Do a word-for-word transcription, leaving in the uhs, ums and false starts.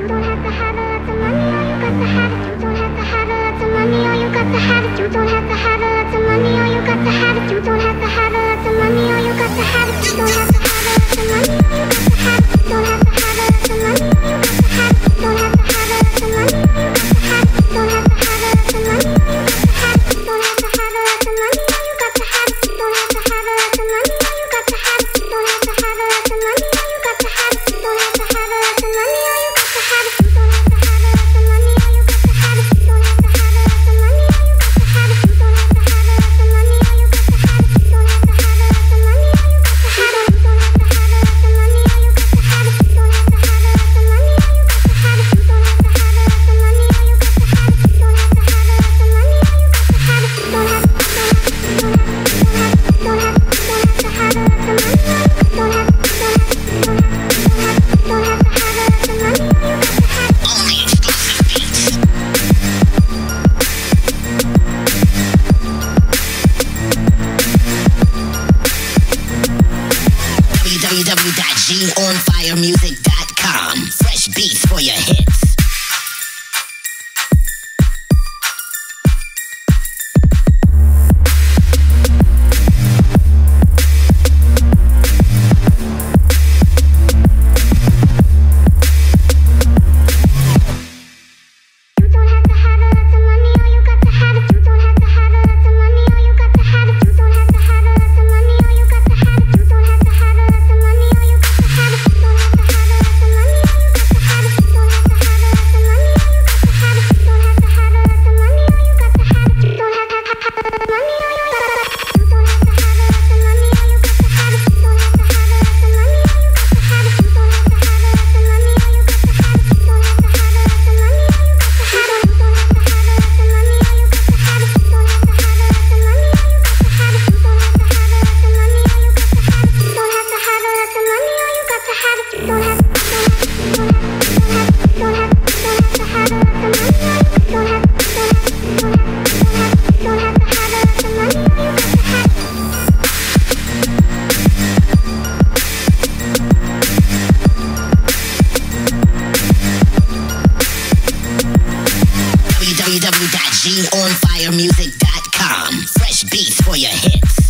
You don't have to have a lot of money, or you got to have it. You don't have to have a lot of money, or you got to have it. You don't have to have a lot of money, or you got to have it. You don't have to have a lot of money, or you got to have it. You don't have to have a lot of money, or you got to have it. You don't have to have a lot of money, or you got to have it. You don't have to have a lot of money, or you got to have it. You don't have to have a lot of money, or you got to have it. You don't have to have a lot of money, or you got to have it. You don't have to have a lot of money, or you got to have it. You don't have to have a lot of money, or you got to have it. You don't have to have a lot of money. Onfire music dot com. Fresh beats for your hits. w w w dot onfire music dot com. Fresh beats for your hits.